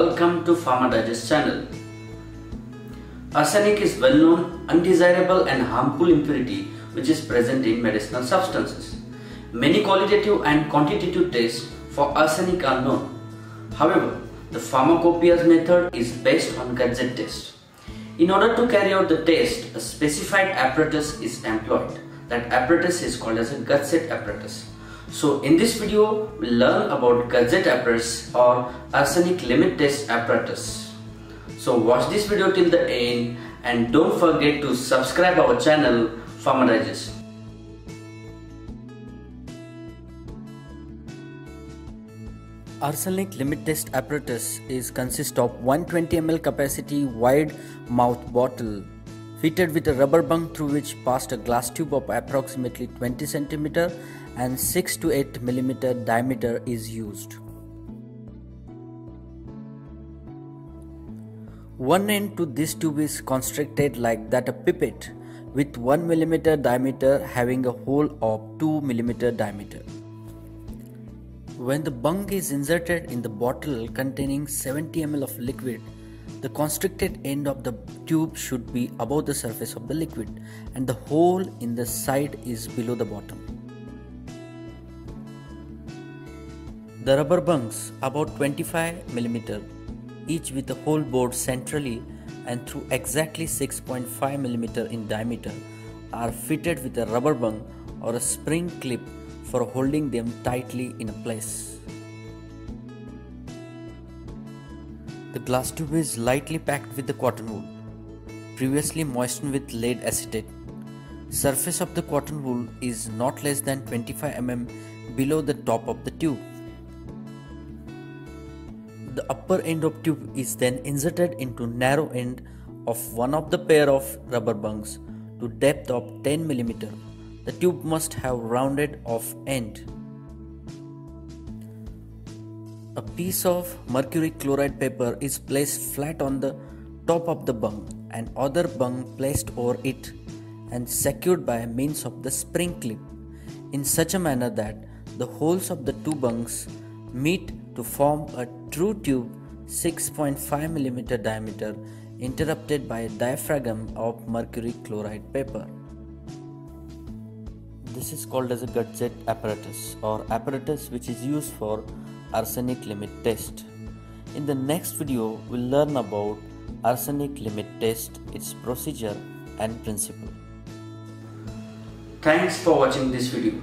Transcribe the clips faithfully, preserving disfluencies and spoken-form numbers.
Welcome to Pharma Digest channel. Arsenic is well known, undesirable and harmful impurity which is present in medicinal substances. Many qualitative and quantitative tests for arsenic are known. However, the pharmacopoeia's method is based on Gutzeit test. In order to carry out the test, a specified apparatus is employed. That apparatus is called as a Gutzeit apparatus. So in this video, we'll learn about Gutzeit apparatus or arsenic limit test apparatus. So watch this video till the end and don't forget to subscribe our channel Pharma Digest. Arsenic limit test apparatus is consists of one hundred twenty milliliters capacity wide mouth bottle fitted with a rubber bung through which passed a glass tube of approximately twenty centimeters and six to eight millimeters diameter is used. One end to this tube is constructed like that a pipette with one millimeter diameter having a hole of two millimeter diameter. When the bung is inserted in the bottle containing seventy milliliters of liquid, the constricted end of the tube should be above the surface of the liquid and the hole in the side is below the bottom. The rubber bungs about twenty-five millimeters, each with a hole bored centrally and through exactly six point five millimeters in diameter, are fitted with a rubber bung or a spring clip for holding them tightly in place. The glass tube is lightly packed with the cotton wool, previously moistened with lead acetate. Surface of the cotton wool is not less than twenty-five millimeters below the top of the tube. The upper end of tube is then inserted into narrow end of one of the pair of rubber bungs to depth of ten millimeters. The tube must have rounded off end. A piece of mercury chloride paper is placed flat on the top of the bung and other bung placed over it and secured by means of the spring clip in such a manner that the holes of the two bungs meet to form a true tube six point five millimeters diameter interrupted by a diaphragm of mercury chloride paper. This is called as a Gutzeit apparatus or apparatus which is used for arsenic limit test. In the next video, we'll learn about arsenic limit test, its procedure and principle. Thanks for watching this video.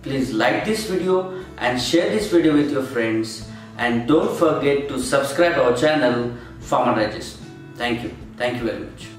Please like this video and share this video with your friends and don't forget to subscribe our channel Pharma Digest. Thank you. Thank you very much.